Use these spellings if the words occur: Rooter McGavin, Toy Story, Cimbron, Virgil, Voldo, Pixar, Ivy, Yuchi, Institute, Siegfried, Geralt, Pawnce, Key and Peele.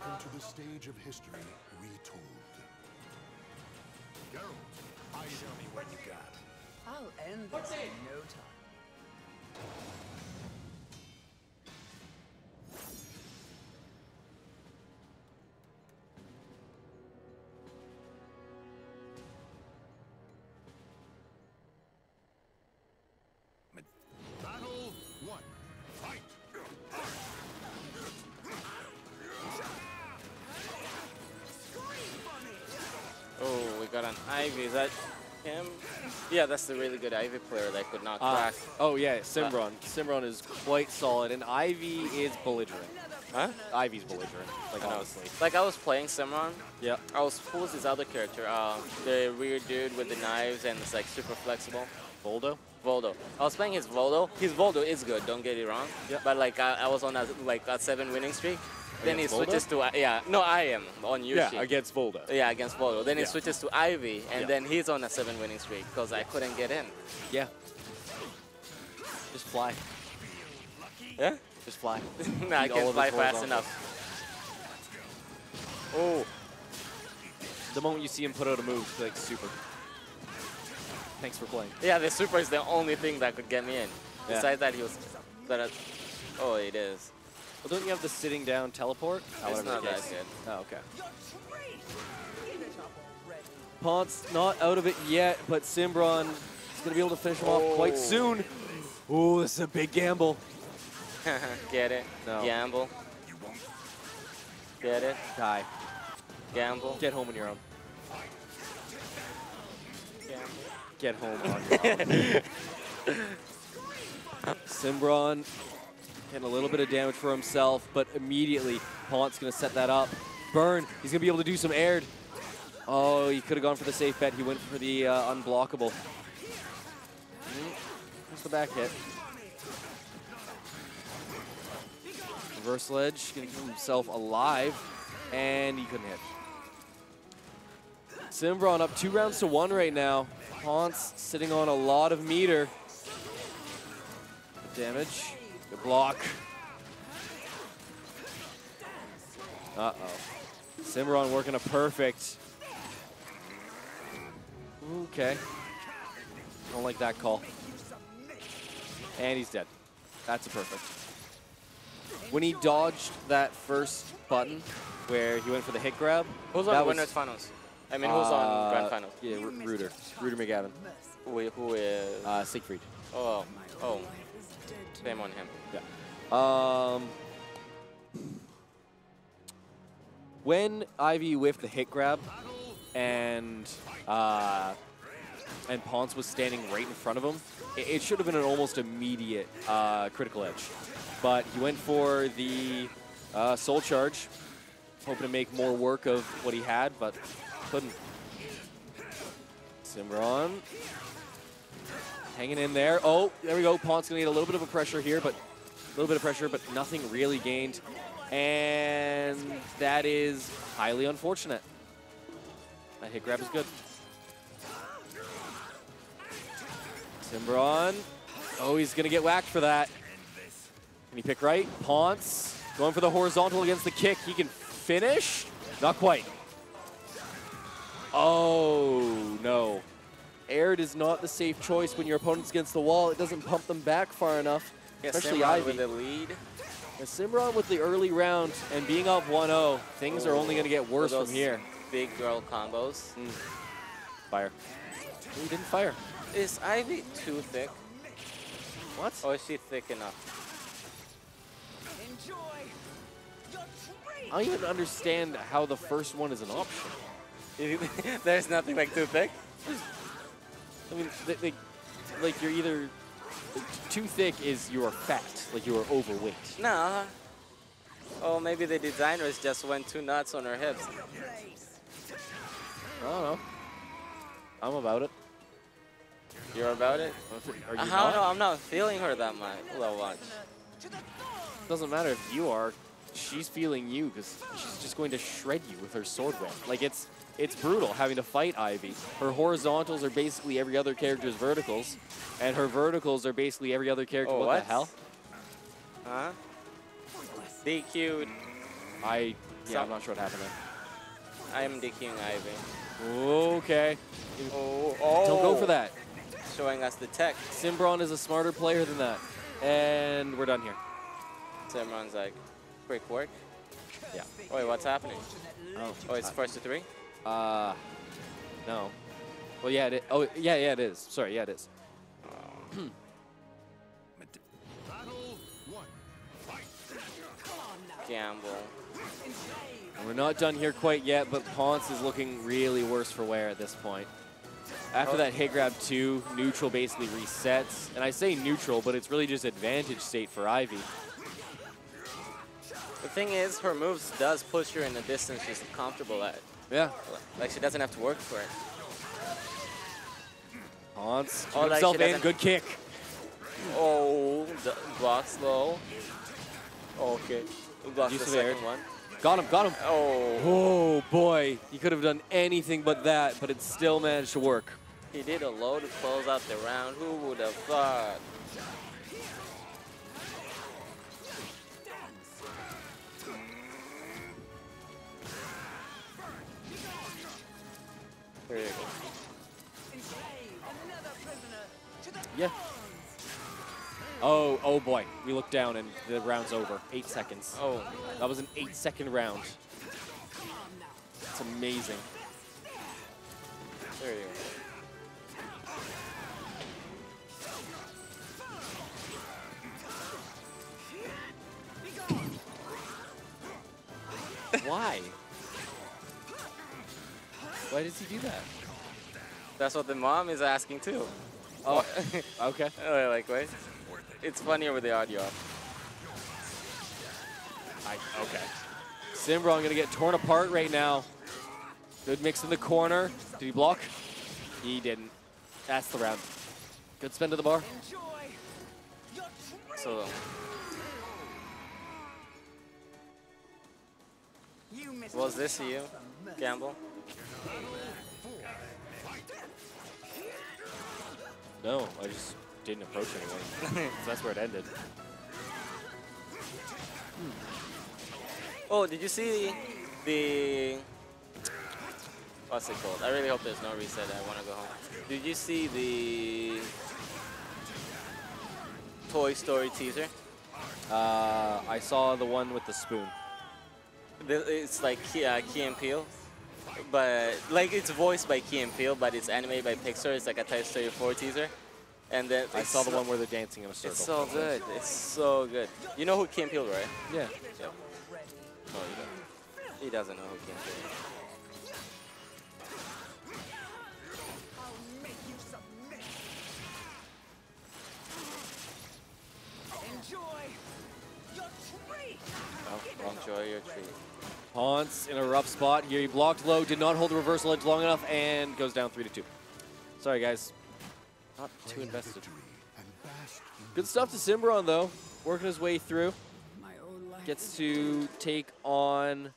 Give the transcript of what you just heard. Welcome to the stage of history retold. Geralt, I show me what you got. I'll end this in no time. Battle one. Fight! Oh, we got an Ivy. Is that him? Yeah, that's the really good Ivy player that could not crack. Oh, yeah, Cimbron. Cimbron is quite solid, and Ivy is belligerent. Huh? Ivy's belligerent, like, honestly. Like, I was playing Cimbron. Yeah. I was full of this other character, the weird dude with the knives and it's, like, super flexible. Voldo? Voldo. I was playing his Voldo. His Voldo is good, don't get it wrong. Yep. But, like, I was on, a 7 winning streak. Then he switches to, I am on Yuchi. Yeah, against Voldo. Yeah, against Voldo. Then he switches to Ivy, and then he's on a 7 winning streak because I couldn't get in. Yeah. Just fly. Yeah? Just fly. Nah, I can't fly fast enough. Oh. The moment you see him put out a move, like, super. Thanks for playing. Yeah, the super is the only thing that could get me in. Yeah. Besides that, he was... Oh, it is. Well, don't you have the sitting down teleport? It's not that good. Oh, okay. Pawnce not out of it yet, but Cimbron is going to be able to finish him off quite soon. Ooh, this is a big gamble. Get it? No. Gamble. Get it? Die. Gamble. Get home on your own. Gamble. Get home on your own. Cimbron getting a little bit of damage for himself, but immediately Pawnce's going to set that up. Burn, he's going to be able to do some aired. Oh, he could have gone for the safe bet. He went for the unblockable. That's the back hit. Reverse ledge, going to keep himself alive, and he couldn't hit. Cimbron up 2 rounds to 1 right now. Pawnce sitting on a lot of meter. The damage. Good block. Uh-oh. Cimbron working a perfect. Okay. Don't like that call. And he's dead. That's a perfect. When he dodged that first button where he went for the hit grab. Who's on Winners Finals? I mean, who's on Grand Finals? Yeah, Rooter. Rooter McGavin. Who is? Siegfried. Oh. Oh. Same on him. Yeah. When Ivy whiffed the hit grab and Pawnce was standing right in front of him, it should have been an almost immediate critical edge. But he went for the soul charge, hoping to make more work of what he had, but couldn't. Cimbron. Hanging in there. Oh, there we go. Pawnce's going to get a little bit of pressure here, but nothing really gained. And that is highly unfortunate. That hit grab is good. Cimbron. Oh, he's going to get whacked for that. Can he pick right? Pawnce going for the horizontal against the kick. He can finish? Not quite. Oh, no. Aired is not the safe choice when your opponent's against the wall. It doesn't pump them back far enough, especially Ivy. With the lead. And Cimbron with the early round and being up 1-0, things are only going to get worse from here. Big girl combos. Mm. Fire. He didn't fire. Is Ivy too thick? What? Or is she thick enough? I don't even understand how the first one is an option. There's nothing like too thick? I mean, like you're either too thick is you are fat, like you are overweight. Nah. Oh, maybe the designers just went too nuts on her hips. I don't know. I'm about it. You're about it? Are you not? No, I'm not feeling her that much. Doesn't matter if you are. She's feeling you because she's just going to shred you with her sword whip. Like it's brutal having to fight Ivy. Her horizontals are basically every other character's verticals, and her verticals are basically every other character. Oh, what the hell? Huh? DQ'd. I Yeah, I'm not sure what happened there. I'm DQing Ivy. Okay. Oh. Don't go for that. Showing us the tech. Cimbron is a smarter player than that. And we're done here. Cimbron's like, quick work. Yeah. Wait, what's happening? Oh, it's first to three? No. Well, yeah, it is. Oh, yeah, yeah, it is. Sorry, yeah, it is. Gamble. We're not done here quite yet, but Pawnce is looking really worse for wear at this point. After that hit grab two, neutral basically resets. And I say neutral, but it's really just advantage state for Ivy. The thing is, her moves does push her in the distance she's comfortable at. Yeah. Like, she doesn't have to work for it. Pawnce, oh, himself in, good kick. Oh, the block's low. Okay. Blocked the second one. Got him, got him. Oh. Oh, boy. He could have done anything but that, but it still managed to work. He did a low to close out the round. Who would have thought? There you go. Yeah. Oh boy. We look down and the round's over. 8 seconds. Oh, that was an 8-second round. It's amazing. There you go. Why? Why does he do that? That's what the mom is asking too. Oh, okay. Like, wait. It's funnier with the audio. Okay. Cimbron gonna get torn apart right now. Good mix in the corner. Did he block? He didn't. That's the round. Good spin to the bar. So was this you, Gamble? No, I just didn't approach anyone. So that's where it ended. Oh, did you see the... What's it called? I really hope there's no reset. I want to go home. Did you see the Toy Story teaser? I saw the one with the spoon. It's like Key and Peele. But like, it's voiced by Key and Peele, but it's animated by Pixar. It's like a Toy Story 4 teaser. And then I saw the one where they're dancing in a circle. It's so good. It's so good. You know who Key and Peele, right? Yeah. Yep. Oh, he doesn't know who Key and Peele is. Enjoy your treat. Pawnce in a rough spot here. He blocked low, did not hold the reversal edge long enough, and goes down 3-2. Sorry, guys. Not too invested. Good stuff to Cimbron, though. Working his way through. Gets to take on